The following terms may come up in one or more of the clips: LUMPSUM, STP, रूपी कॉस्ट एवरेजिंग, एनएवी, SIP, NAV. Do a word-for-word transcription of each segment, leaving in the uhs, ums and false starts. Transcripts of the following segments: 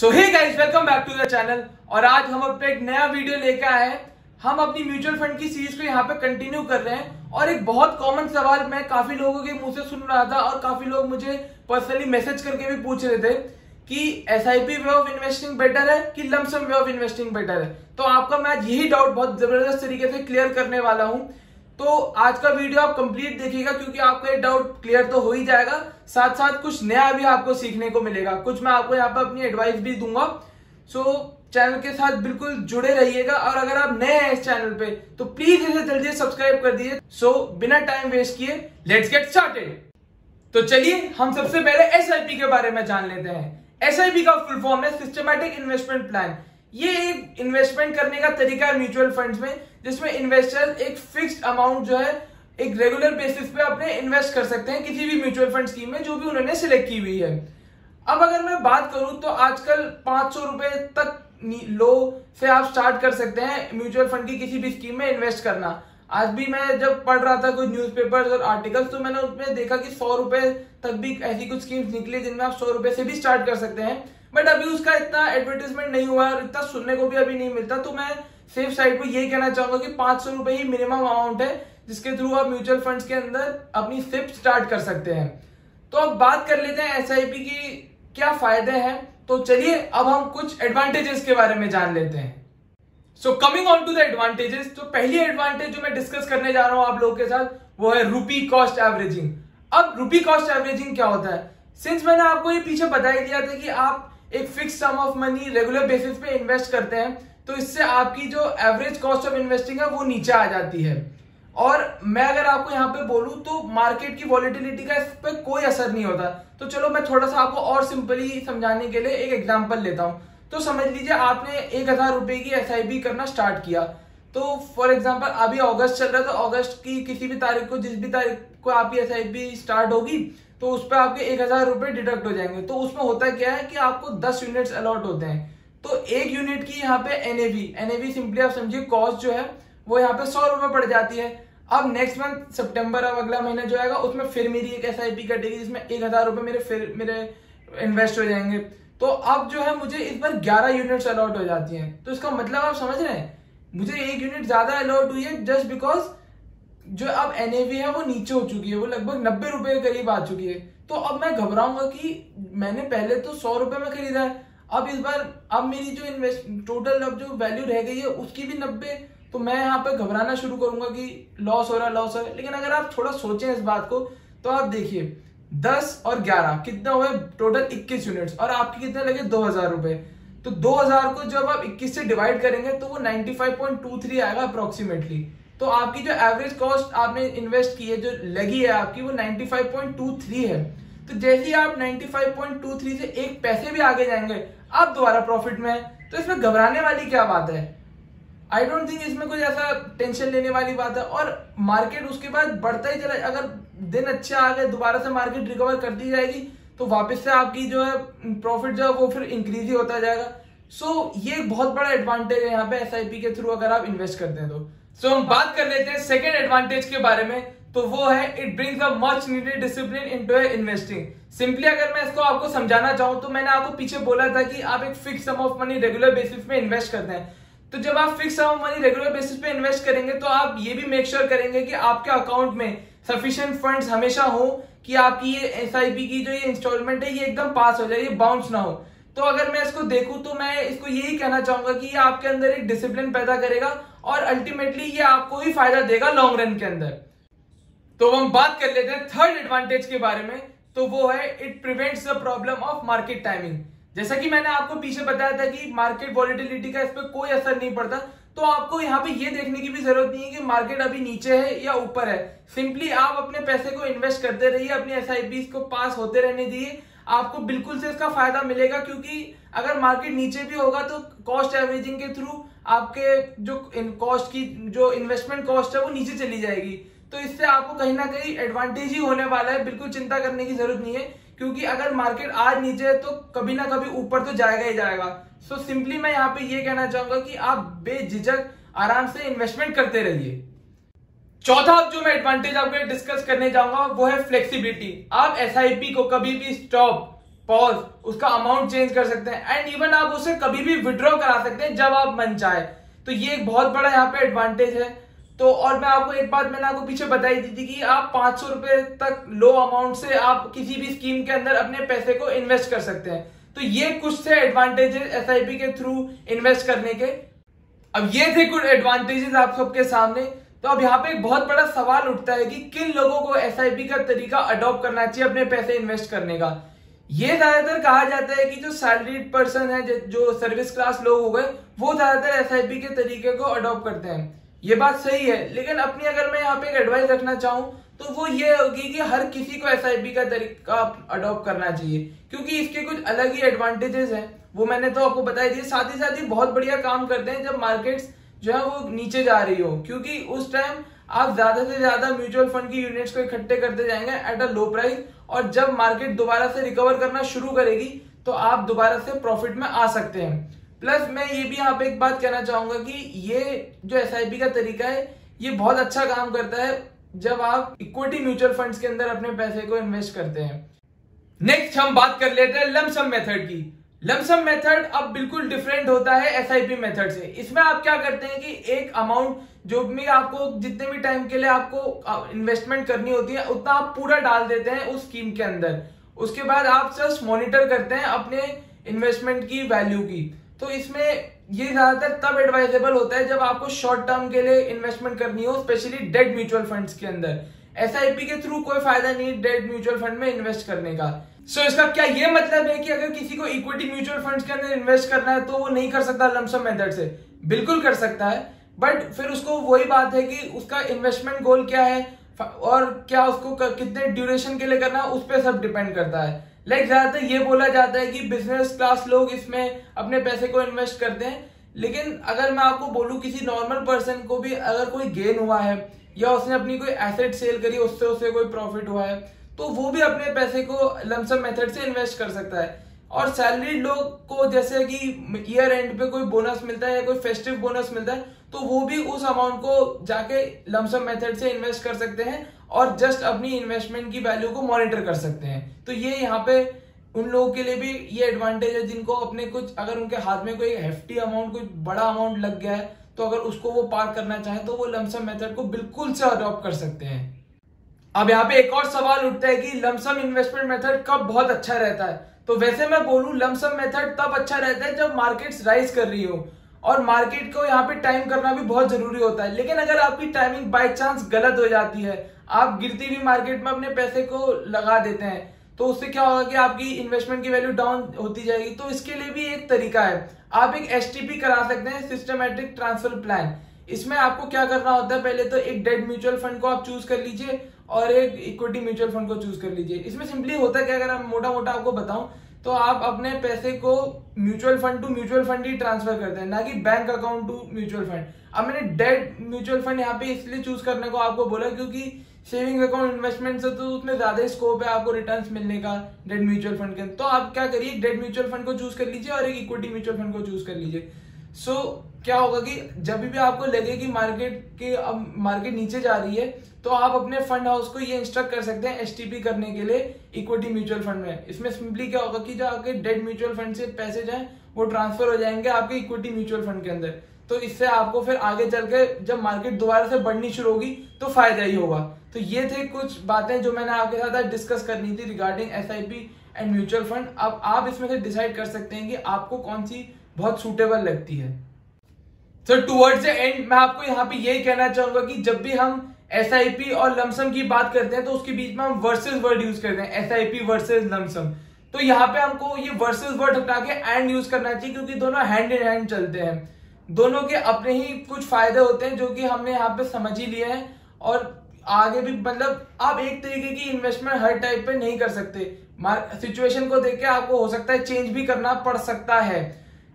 So hey guys, welcome back to the channel. और आज हम अपना एक नया वीडियो लेकर आए हैं। हम अपनी म्यूचुअल फंड की सीरीज को यहाँ पे कंटिन्यू कर रहे हैं। और एक बहुत कॉमन सवाल मैं काफी लोगों के मुंह से सुन रहा था और काफी लोग मुझे पर्सनली मैसेज करके भी पूछ रहे थे कि SIP way of investing better है कि lump sum way of investing better है। तो आपका मैं आज यही डाउट बहुत जबरदस्त तरीके से क्लियर करने वाला हूँ। तो आज का वीडियो आप कंप्लीट देखिएगा क्योंकि आपका ये डाउट क्लियर तो हो ही जाएगा, साथ साथ कुछ नया भी आपको सीखने को मिलेगा। कुछ मैं आपको यहाँ पर अपनी एडवाइस भी दूंगा। सो चैनल के साथ बिल्कुल जुड़े रहिएगा। और अगर आप नए हैं इस चैनल पे तो प्लीज इसे जल्दी सब्सक्राइब कर दीजिए। सो बिना टाइम वेस्ट किए लेट्स गेट स्टार्टेड। तो चलिए हम सबसे पहले एसआईपी के बारे में जान लेते हैं। एसआईपी का फुल फॉर्म है सिस्टमैटिक इन्वेस्टमेंट प्लान। ये एक इन्वेस्टमेंट करने का तरीका है म्यूचुअल फंड्स में, जिसमें इन्वेस्टर एक फिक्स्ड अमाउंट जो है एक रेगुलर बेसिस पे अपने इन्वेस्ट कर सकते हैं किसी भी म्यूचुअल फंड स्कीम में जो भी उन्होंने सिलेक्ट की हुई है। अब अगर मैं बात करूं तो आजकल पांच सौ रुपए तक लो से आप स्टार्ट कर सकते हैं म्यूचुअल फंड की किसी भी स्कीम में इन्वेस्ट करना। आज भी मैं जब पढ़ रहा था कुछ न्यूज़पेपर्स और आर्टिकल्स तो मैंने उसमें देखा कि सौ रुपए तक भी ऐसी कुछ स्कीम्स निकली जिनमें आप सौ रुपए से भी स्टार्ट कर सकते हैं। बट अभी उसका इतना एडवर्टाइजमेंट नहीं हुआ और इतना सुनने को भी अभी नहीं मिलता। तो मैं सेफ साइड पर यही कहना चाहूंगा कि पांच सौ रुपए ही मिनिमम अमाउंट है जिसके थ्रू आप म्यूचुअल फंड्स के अंदर अपनी सिप स्टार्ट कर सकते हैं। तो अब बात कर लेते हैं एसआईपी की क्या फायदे हैं। तो चलिए अब हम कुछ एडवांटेजेस के बारे में जान लेते हैं। So coming on to the advantages, तो पहली एडवांटेज जो मैं डिस्कस करने जा रहा हूं आप लोगों के साथ वो है रूपी कॉस्ट एवरेजिंग। अब रूपी कॉस्ट एवरेजिंग क्या होता है? सिंस मैंने आपको ये पीछे बता ही दिया था कि आप एक fix sum of money regular basis पे इन्वेस्ट करते हैं तो इससे आपकी जो एवरेज कॉस्ट ऑफ इन्वेस्टिंग है वो नीचे आ जाती है। और मैं अगर आपको यहाँ पे बोलूं तो मार्केट की वॉलिटिलिटी का इस पर कोई असर नहीं होता। तो चलो मैं थोड़ा सा आपको और सिंपली समझाने के लिए एक एग्जाम्पल लेता हूँ। तो समझ लीजिए आपने एक हजार रुपए की एसआईपी करना स्टार्ट किया। तो फॉर एग्जाम्पल अभी अगस्त चल रहा है तो अगस्त की किसी भी तारीख को, जिस भी तारीख को आपकी एसआईपी स्टार्ट होगी तो उस पर आपके एक हजार रुपए डिडक्ट हो जाएंगे। तो उसमें होता क्या है कि आपको दस यूनिट्स अलॉट होते हैं। तो एक यूनिट की यहाँ पे एनएवी, एनएवी सिंपली आप समझिए कॉस्ट जो है वो यहाँ पे सौ रुपए पड़ जाती है। अब नेक्स्ट मंथ सितंबर, अब अगला महीना जो आएगा उसमें फिर मेरी एक एसआईपी कटेगी जिसमें एक हजार रुपए मेरे फिर मेरे इन्वेस्ट हो जाएंगे। तो अब जो है मुझे इस पर ग्यारह यूनिट्स अलॉट हो जाती हैं। तो इसका मतलब आप समझ रहे हैं मुझे एक यूनिट ज्यादा अलॉट हुई है जस्ट बिकॉज जो अब एनएवी है वो नीचे हो चुकी है, वो लगभग नब्बे रुपए के करीब आ चुकी है। तो अब मैं घबराऊंगा कि मैंने पहले तो सौ रुपए में खरीदा है, अब इस बार अब मेरी जो इन्वेस्ट टोटल अब जो वैल्यू रह गई है उसकी भी नब्बे, तो मैं यहाँ पे घबराना शुरू करूंगा कि लॉस हो रहा है लॉस हो रहा है। लेकिन अगर आप थोड़ा सोचें इस बात को तो आप देखिए दस और ग्यारह कितना हुआ, टोटल इक्कीस यूनिट्स और आपके कितने लगे दो हजार रुपए। तो दो हजार को जब आप इक्कीस से डिवाइड करेंगे तो वो ninety five point two three आएगा अप्रोक्सीमेटली। तो आपकी जो एवरेज कॉस्ट आपने इन्वेस्ट की है जो लगी है आपकी वो ninety five point two three है। तो जैसे ही आप ninety five point two three से एक पैसे भी आगे जाएंगे आप दोबारा प्रॉफिट में हैं। तो इसमें घबराने वाली क्या बात है? आई डोंट थिंक इसमें कोई ऐसा टेंशन लेने वाली बात है। और मार्केट उसके बाद बढ़ता ही चला, अगर दिन अच्छे आ गए दोबारा से मार्केट रिकवर करती जाएगी तो वापस से आपकी जो है प्रॉफिट जो है वो फिर इंक्रीज ही होता जाएगा। सो so, ये बहुत बड़ा एडवांटेज है यहाँ पे एसआईपी के थ्रू अगर आप इन्वेस्ट करते हैं तो। सो so, हम बात कर लेते हैं सेकेंड एडवांटेज के बारे में। तो वो है it brings a much needed discipline into investing. Simply अगर मैं इसको आपको समझाना चाहूं तो मैंने आपको पीछे बोला था कि आप एक fix sum of money regular basis पे इन्वेस्ट करते हैं। तो जब आप fix sum of money regular basis पे इन्वेस्ट करेंगे तो आप ये भी मेक श्योर sure करेंगे कि आपके अकाउंट में सफिशिएंट फंड्स हमेशा हो कि आपकी ये एसआईपी की जो ये इंस्टॉलमेंट है ये एकदम पास हो जाए, ये बाउंस ना हो। तो अगर मैं इसको देखूं तो मैं इसको यही कहना चाहूंगा कि ये आपके अंदर एक डिसिप्लिन पैदा करेगा और अल्टीमेटली ये आपको ही फायदा देगा लॉन्ग रन के अंदर। तो हम बात कर लेते हैं थर्ड एडवांटेज के बारे में। तो वो है it prevents the problem of market timing. जैसा कि मैंने आपको पीछे बताया था कि मार्केट वॉलिटिलिटी का इस पर कोई असर नहीं पड़ता। तो आपको यहाँ पे ये देखने की भी जरूरत नहीं है कि मार्केट अभी नीचे है या ऊपर है। सिंपली आप अपने पैसे को इन्वेस्ट करते रहिए, अपने एसआईपी को पास होते रहने दीजिए, आपको बिल्कुल से इसका फायदा मिलेगा। क्योंकि अगर मार्केट नीचे भी होगा तो कॉस्ट एवरेजिंग के थ्रू आपके जो कॉस्ट की जो इन्वेस्टमेंट कॉस्ट है वो नीचे चली जाएगी। तो इससे आपको कहीं ना कहीं एडवांटेज ही होने वाला है, बिल्कुल चिंता करने की जरूरत नहीं है। क्योंकि अगर मार्केट आज नीचे है तो कभी ना कभी ऊपर तो जाएगा ही जाएगा। सो so, सिंपली मैं यहाँ पे ये कहना चाहूंगा कि आप बेझिझक आराम से इन्वेस्टमेंट करते रहिए। चौथा जो मैं एडवांटेज आपको डिस्कस करने जाऊंगा वो है फ्लेक्सीबिलिटी। आप एसआईपी को कभी भी स्टॉप पॉज, उसका अमाउंट चेंज कर सकते हैं एंड इवन आप उसे कभी भी विड्रॉ करा सकते हैं जब आप मन चाहे। तो ये एक बहुत बड़ा यहाँ पे एडवांटेज है। तो और मैं आपको एक बात मैंने आपको पीछे बताई दी थी कि आप पांच सौ रुपए तक लो अमाउंट से आप किसी भी स्कीम के अंदर अपने पैसे को इन्वेस्ट कर सकते हैं। तो ये कुछ थे एडवांटेजेस एसआईपी के थ्रू इन्वेस्ट करने के। अब ये थे कुछ एडवांटेजेस आप सबके सामने। तो अब यहाँ पे एक बहुत बड़ा सवाल उठता है कि किन लोगों को एसआईपी का तरीका अडॉप्ट करना चाहिए अपने पैसे इन्वेस्ट करने का। ये ज्यादातर कहा जाता है कि जो सैलरीड पर्सन है, जो सर्विस क्लास लोग हो गए, वो ज्यादातर एसआईपी के तरीके को अडॉप्ट करते हैं। ये बात सही है, लेकिन अपनी अगर मैं यहाँ पे एक एडवाइस रखना चाहूँ तो वो ये होगी कि हर किसी को एसआईपी का तरीका अडॉप्ट करना चाहिए, क्योंकि इसके कुछ अलग ही एडवांटेजेस हैं, वो मैंने तो आपको बताई दी। साथ ही साथ ही बहुत बढ़िया काम करते हैं जब मार्केट्स जो है वो नीचे जा रही हो, क्योंकि उस टाइम आप ज्यादा से ज्यादा म्यूचुअल फंड की यूनिट्स को इकट्ठे करते जाएंगे एट अ लो प्राइस, और जब मार्केट दोबारा से रिकवर करना शुरू करेगी तो आप दोबारा से प्रॉफिट में आ सकते हैं। प्लस मैं ये भी यहाँ पे एक बात कहना चाहूंगा कि ये जो एसआईपी का तरीका है ये बहुत अच्छा काम करता है जब आप इक्विटी म्यूचुअल फंड्स के अंदर अपने पैसे को इन्वेस्ट करते हैं। नेक्स्ट हम बात कर लेते हैं लमसम मेथड की। लमसम मेथड अब बिल्कुल डिफरेंट होता है एसआईपी मेथड से। इसमें आप क्या करते हैं कि एक अमाउंट जो भी आपको जितने भी टाइम के लिए आपको इन्वेस्टमेंट करनी होती है उतना आप पूरा डाल देते हैं उस स्कीम के अंदर। उसके बाद आप जस्ट मॉनिटर करते हैं अपने इन्वेस्टमेंट की वैल्यू की। तो इसमें ये ज्यादातर तब एडवाइजेबल होता है जब आपको शॉर्ट टर्म के लिए इन्वेस्टमेंट करनी हो, स्पेशली डेट म्यूचुअल फंड्स के अंदर। एसआईपी के थ्रू कोई फायदा नहीं डेट म्यूचुअल फंड में इन्वेस्ट करने का। सो so, इसका क्या ये मतलब है कि अगर किसी को इक्विटी म्यूचुअल फंड्स के अंदर इन्वेस्ट करना है तो वो नहीं कर सकता लमसम मेथड से? बिल्कुल कर सकता है, बट फिर उसको वही बात है कि उसका इन्वेस्टमेंट गोल क्या है और क्या उसको कर, कितने ड्यूरेशन के लिए करना है उस पर सब डिपेंड करता है। लाइक ज्यादातर ये बोला जाता है कि बिजनेस क्लास लोग इसमें अपने पैसे को इन्वेस्ट करते हैं, लेकिन अगर मैं आपको बोलूं किसी नॉर्मल पर्सन को भी अगर कोई गेन हुआ है या उसने अपनी कोई एसेट सेल करी उससे उसे कोई प्रॉफिट हुआ है तो वो भी अपने पैसे को लमसम मेथड से इन्वेस्ट कर सकता है। और सैलरीड लोग को जैसे कि ईयर एंड पे कोई बोनस मिलता है या कोई फेस्टिव बोनस मिलता है तो वो भी उस अमाउंट को जाके लमसम मेथड से इन्वेस्ट कर सकते हैं और जस्ट अपनी इन्वेस्टमेंट की वैल्यू को मॉनिटर कर सकते हैं। तो ये यहाँ पे उन लोगों के लिए भी ये एडवांटेज है जिनको अपने कुछ अगर उनके हाथ में कोई हेफ्टी अमाउंट, कोई बड़ा अमाउंट लग गया है तो अगर उसको वो पार करना चाहें तो वो लमसम मेथड को बिल्कुल से अडॉप्ट कर सकते हैं। अब यहाँ पे एक और सवाल उठता है कि लमसम इन्वेस्टमेंट मेथड कब बहुत अच्छा रहता है? तो वैसे मैं बोलूं लमसम मेथड तब अच्छा रहता है जब मार्केट्स राइज कर रही हो, और मार्केट को यहाँ पे टाइम करना भी बहुत जरूरी होता है। लेकिन अगर आपकी टाइमिंग बाय चांस गलत हो जाती है, आप गिरती हुई मार्केट में अपने पैसे को लगा देते हैं, तो उससे क्या होगा कि आपकी इन्वेस्टमेंट की वैल्यू डाउन होती जाएगी। तो इसके लिए भी एक तरीका है, आप एक एसटीपी करा सकते हैं, सिस्टमैटिक ट्रांसफर प्लान। इसमें आपको क्या करना होता है, पहले तो एक डेट म्यूचुअल फंड को आप चूज कर लीजिए और एक इक्विटी म्यूचुअल फंड को चूज कर लीजिए। इसमें सिंपली होता क्या, अगर आप मोटा मोटा आपको बताऊं तो आप अपने पैसे को mutual fund to mutual fund ही ट्रांसफर करते हैं, ना कि bank account to mutual fund. अब मैंने डेट म्यूचुअल फंड यहाँ पे इसलिए चूज करने को आपको बोला क्योंकि सेविंग अकाउंट इन्वेस्टमेंट से तो उसमें ज्यादा स्कोप है आपको रिटर्न्स मिलने का डेट म्यूचुअल फंड के। तो आप क्या करिए, डेट म्यूचुअल फंड को चूज कर लीजिए और एक इक्विटी म्यूचुअल फंड को चूज कर लीजिए। सो so, क्या होगा कि जब भी आपको लगे कि मार्केट के अब मार्केट नीचे जा रही है तो आप अपने फंड हाउस को ये इंस्ट्रक्ट कर सकते हैं एसटीपी करने के लिए इक्विटी म्यूचुअल फंड में। इसमें सिंपली क्या होगा कि जो आपके डेट म्यूचुअल फंड से पैसे जाएं वो ट्रांसफर हो जाएंगे आपके इक्विटी म्यूचुअल फंड के अंदर। तो इससे आपको फिर आगे चल के जब मार्केट दोबारा से बढ़नी शुरू होगी तो फायदा ही होगा। तो ये थे कुछ बातें जो मैंने आपके साथ डिस्कस करनी थी regarding SIP and mutual fund. अब आप इसमें से डिसाइड कर सकते हैं कि आपको कौन सी बहुत सूटेबल लगती है। सो टुवर्ड्स द एंड मैं आपको यहाँ पे यही कहना चाहूंगा कि जब भी हम एसआईपी और लमसम की बात करते हैं तो उसके बीच में हम वर्सेस वर्ड यूज करते हैं, एसआईपी वर्सेस लमसम। तो यहाँ पे हमको ये वर्सेस वर्ड हटा के एंड यूज करना चाहिए क्योंकि दोनों हैंड इन हैंड चलते हैं। दोनों के अपने ही कुछ फायदे होते हैं जो कि हमने यहाँ पे समझ ही लिए हैं, और आगे भी मतलब आप एक तरीके की इन्वेस्टमेंट हर टाइप पे नहीं कर सकते, सिचुएशन को देख के आपको हो सकता है चेंज भी करना पड़ सकता है।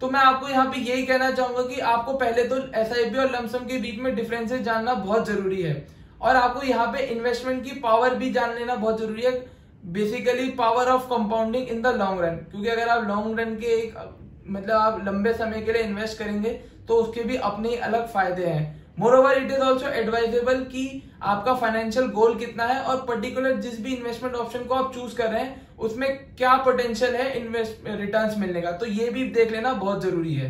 तो मैं आपको यहाँ पे यही कहना चाहूंगा कि आपको पहले तो एसआईपी और लमसम के बीच में डिफरेंसेस जानना बहुत जरूरी है, और आपको यहाँ पे इन्वेस्टमेंट की पावर भी जान लेना बहुत जरूरी है, basically power of compounding in the long run. क्योंकि अगर आप लॉन्ग रन के एक मतलब आप लंबे समय के लिए इन्वेस्ट करेंगे तो उसके भी अपने अलग फायदे हैं। Moreover it is also advisable कि आपका फाइनेंशियल गोल कितना है और पर्टिकुलर जिस भी इन्वेस्टमेंट ऑप्शन को आप चूज कर रहे हैं उसमें क्या पोटेंशियल है इन्वेस्ट रिटर्न्स मिलने का, तो ये भी देख लेना बहुत जरूरी है।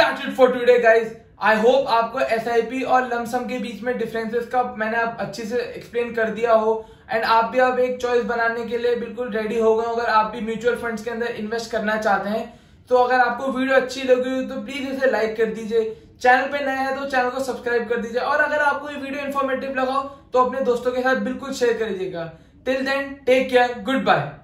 That's it for today guys. I hope आपको एसआईपी और लमसम के बीच में डिफरेंसेस का मैंने आप अच्छे से एक्सप्लेन कर दिया हो एंड आप भी अब एक चॉइस बनाने के लिए बिल्कुल रेडी हो गए हो अगर आप भी म्यूचुअल फंड्स के अंदर इन्वेस्ट करना चाहते हैं। तो अगर आपको वीडियो अच्छी लगी हो तो प्लीज इसे लाइक कर दीजिए, चैनल पे नए हैं तो चैनल को सब्सक्राइब कर दीजिए और अगर आपको ये वीडियो इन्फॉर्मेटिव लगा हो तो अपने दोस्तों के साथ बिल्कुल शेयर कर दीजिएगा। Till then take care, good bye.